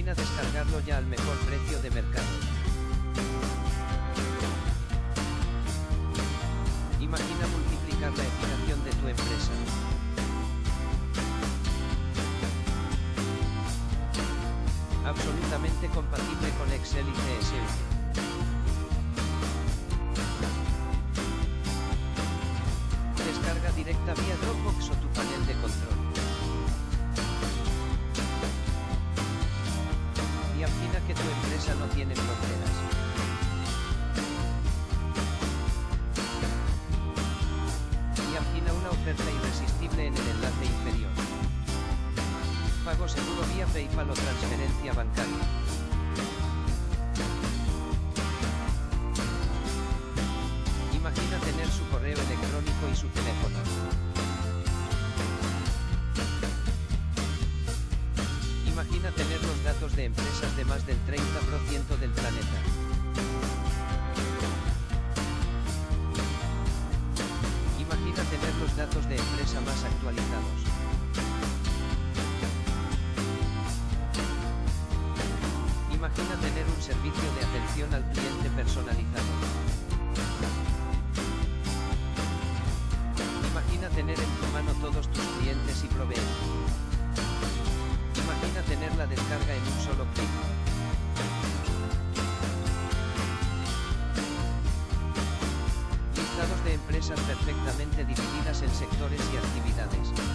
imagina descargarlo ya al mejor precio de mercado. Imagina multiplicar la eficacia de tu empresa. Absolutamente compatible con Excel y CSV. Descarga directa vía Dropbox o tu panel de control. Y afina que tu empresa no tiene fronteras. Y afina una oferta irresistible en el enlace inferior. Pago seguro vía PayPal o transferencia bancaria. Imagina tener su correo electrónico y su teléfono. Imagina tener los datos de empresas de más del 30% del planeta. Imagina tener los datos de empresa más actualizados. Imagina tener un servicio de atención al cliente personalizado. Imagina tener en tu mano todos tus clientes y proveedores. Imagina tener la descarga en un solo clic. Listados de empresas perfectamente divididas en sectores y actividades.